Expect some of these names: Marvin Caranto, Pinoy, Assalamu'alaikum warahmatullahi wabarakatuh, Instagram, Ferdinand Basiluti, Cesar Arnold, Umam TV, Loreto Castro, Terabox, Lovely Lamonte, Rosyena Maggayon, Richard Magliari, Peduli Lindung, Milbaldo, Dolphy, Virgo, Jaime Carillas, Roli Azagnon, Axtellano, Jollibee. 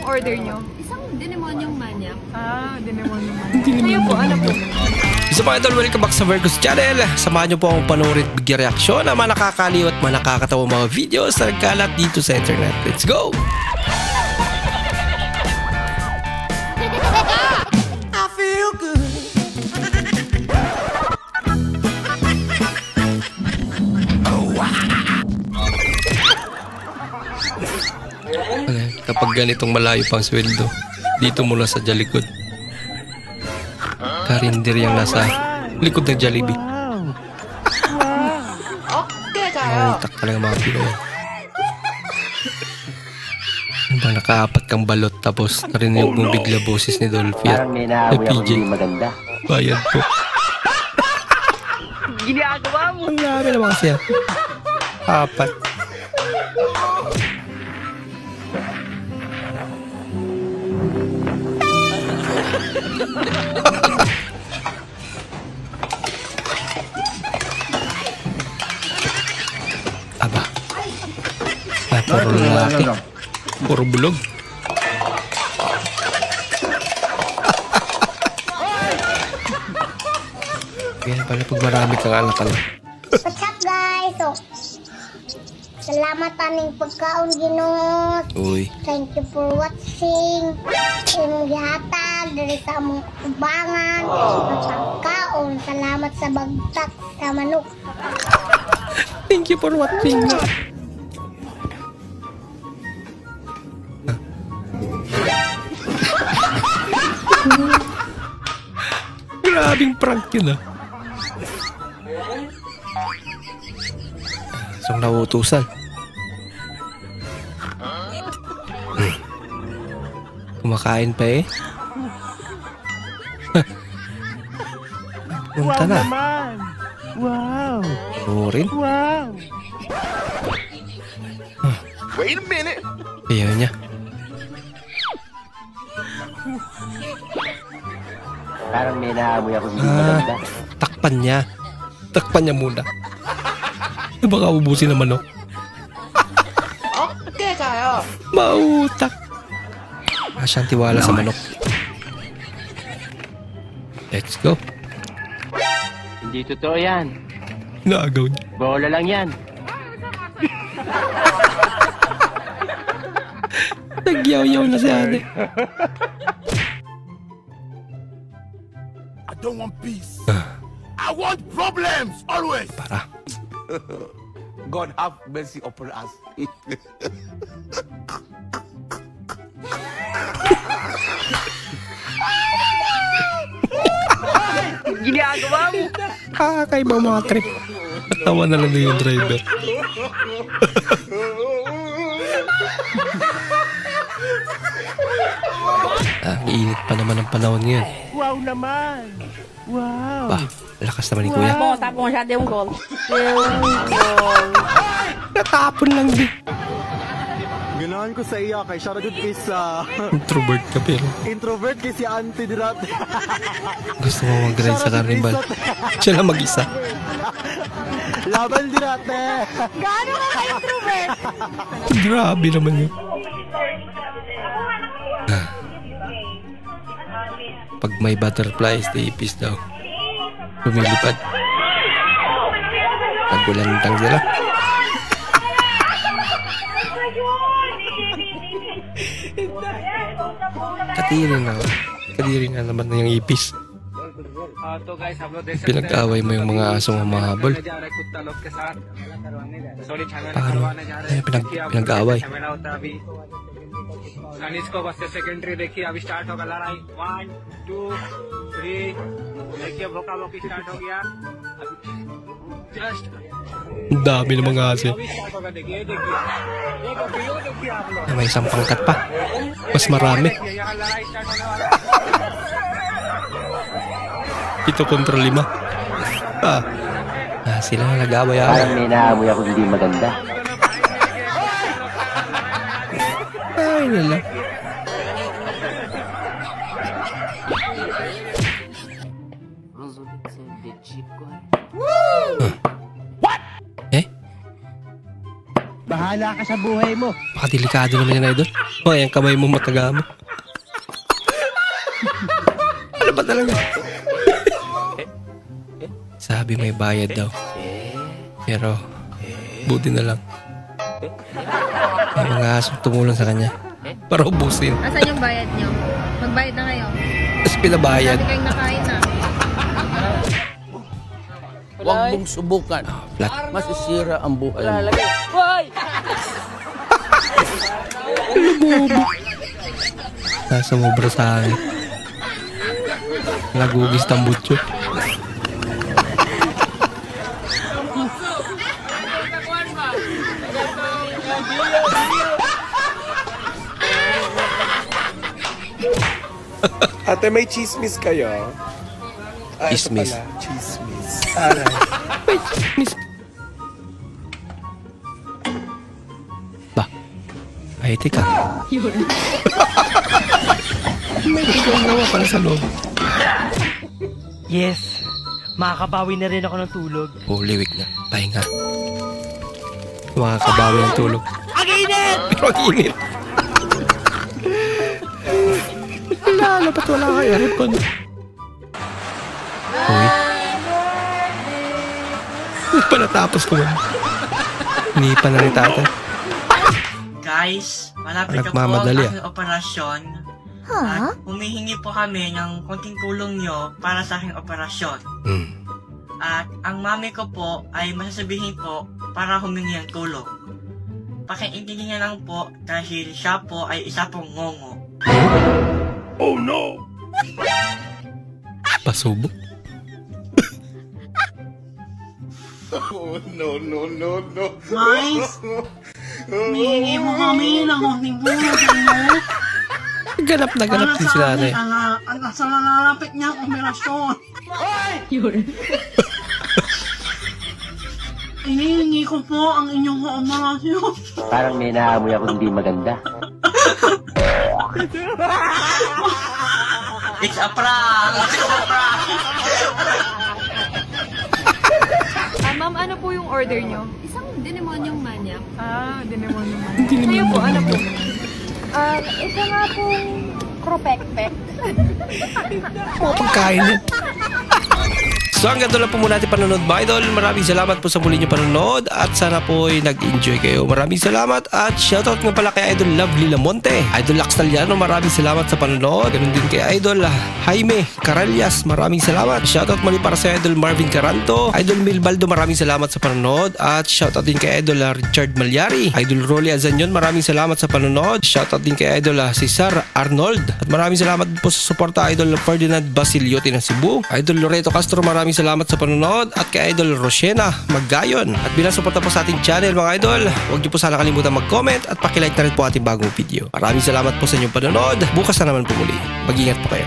yung order nyo? Isang Dinemonyong Manya. Ah, Dinemonyong Manya. Kaya po, ano po? So mga idol, welcome back sa Virgo's channel. Samahan nyo po akong panoorin at bigyan reaksyon ng mga nakakaliw at mga nakakatawa mga videos na nagkalat dito sa internet. Let's go! I feel good. Kapag ganitong malayo pang sweldo, dito mula sa jalikod. Karindir yung nasa likod ng Jollibee. Nangitak ka lang mga Pinoy. Ibang nakaapat kang balot tapos narinig mong bigla boses ni Dolphy at na PJ. Bayad po. Ginagawa mo. Ang dami naman siya. Apat. Aba. Ay, puro lalaki. Puro bulog. Ganyan pala pag marami kang anak ka lang. What's up guys? So, salamat aming pagkaon ginot. Thank you for watching. Imgihata. Dari sa among ubangan at pagkaon. Salamat sa bagtak sa manok. Thank you for watching. Grabing prank yun ah. Isang nautusan. Kumakain pa eh. Punta na. Wow. Burin. Wow. Wait a minute. Ayaw niya. Parang may nahaboy ako dito maganda. Takpan niya. Takpan niya muna. Baka ubusin naman no. Okay kayo. Mautak. Asyang tiwala sa manok. Let's go. Hindi totoo yan. Naagaw niya. Bola lang yan. Nagyaw-yaw na si ate. I don't want peace. I want problems always. Para. God have mercy upon us. Ginagawa mo. Kakaiba mga trip. At tawa na lang yung driver. Iinit pa naman ang panahon yan. Wow naman. Wow. Bah, lakas naman ni kuya. Tapos masyado yung goal. Natapon lang din. Ganahan ko sa iya kay Sharadud is introvert ka pero. Introvert kasi anti dirat. Gusto mo mag-grind sa carnival. Siya lang mag-isa. Laban dirat eh. Gaano ka introvert? Grabe naman yun. Pag may butterflies, they ipis daw. Lumilipad. Nagulantang sila. Kadiri na naman na yung ipis. Pinag-away mo yung mga asong humahabol. Paano? Ay, pinag-away. Ang dami ng mga asin. May isang pangkat pa. Mas marami. 7 kontra 5. Sila na nag-away-away. Parang may naamoy ako hindi maganda. Ay nila. Bahala bahala ka sa buhay mo. Makadelikado naman yan, idol. O, ayan, kamay mo matagama. Ano ba talaga? Sabi may bayad daw. Pero, buti na lang. May mga asong tumulong sa kanya. Para ubusin. Asan yung bayad niyo? Magbayad na kayo. Tapos pinabayad. Sabi kayong nakain na. Huwag mong subukan. Masisira ang buhay. Hoy! Lumubo. Nasumubra sa akin. Nagugis tambutso. Ate, may chismis kayo? Ah, chismis. Chismis. Aray. May chismis. Ba? Ay, teka. Yun. May isang nawa pala sa loob. Yes. Makakabawi na rin ako ng tulog. Oh, liwig na. Pahinga. Makakabawi ng tulog. Ang init! Pero ang init. Wala, dapat wala kayo. Uy. Hindi pa natapos ko. Hindi pa naritata. Guys, malapit na po ang aking operasyon. At humihingi po kami ng konting tulong nyo para sa aking operasyon. At ang mami ko po ay masasabihin po para humingi ng tulong. Pakiintindihin niya lang po dahil siya po ay isa pong ngongo. Oh no! Pasubok? Oh no, no, no, no. Guys! Mihingi mo kami ng konting tulong mo. Ganap na ganap din sila na eh. Ang nasa nalalapit niya ang operasyon. Yun. Hinihingi ko po ang inyong operasyon. Parang may naamoy ako hindi maganda. It's a prank! It's a prank! Ma'am, ano po yung order nyo? Isang dinemonyong manyak. Ah, dinemonyong manyak. Kayo po, ano po? Isa nga pong kropekpek. Mga pagkain yan. So hanggang doon lang po muna natin panonood mga idol. Maraming salamat po sa muli nyo panonood at sana po ay nag-enjoy kayo. Maraming salamat at shoutout nga pala kay Idol Lovely Lamonte, Idol Axtellano, maraming salamat sa panonood. Ganun din kay Idol Jaime Carillas, maraming salamat. Shoutout mali para sa Idol Marvin Caranto, Idol Milbaldo, maraming salamat sa panonood. At shoutout din kay Idol Richard Magliari, Idol Roli Azagnon, maraming salamat sa panonood. Shoutout din kay Idol Cesar Arnold at maraming salamat po sa suporta Idol Ferdinand Basiluti ng Cebu, Idol Loreto Castro, maraming salamat sa panonood at kay Idol Rosyena Maggayon. At bilang suporta po sa ating channel mga idol, huwag niyo po sana kalimutan mag-comment at pakilike na rin po ating bagong video. Maraming salamat po sa inyong panonood. Bukas na naman po muli. Mag-ingat po kayo.